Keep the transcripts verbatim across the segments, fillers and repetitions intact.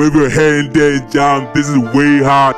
wave your hand there, John. This is way hot.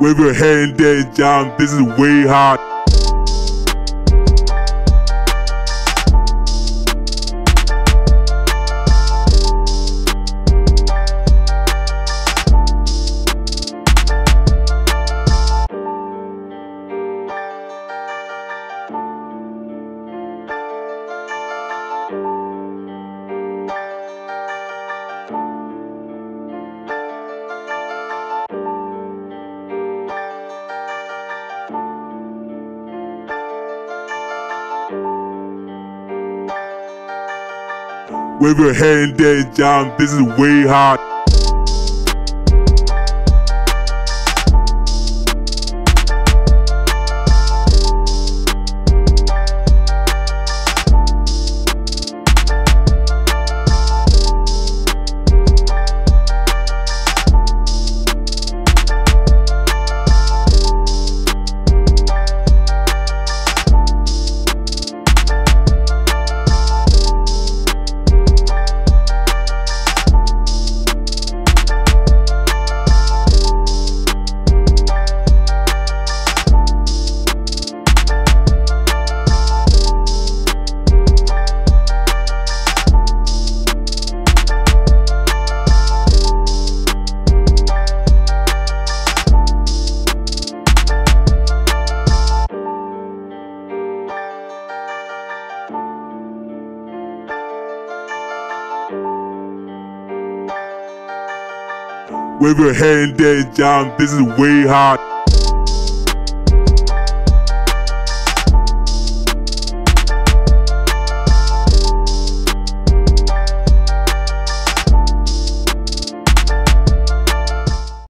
Wave your hand there, John. This is way hot. Wave your hand there, John. This is way hot. Wave your hand there, John. This is way hot.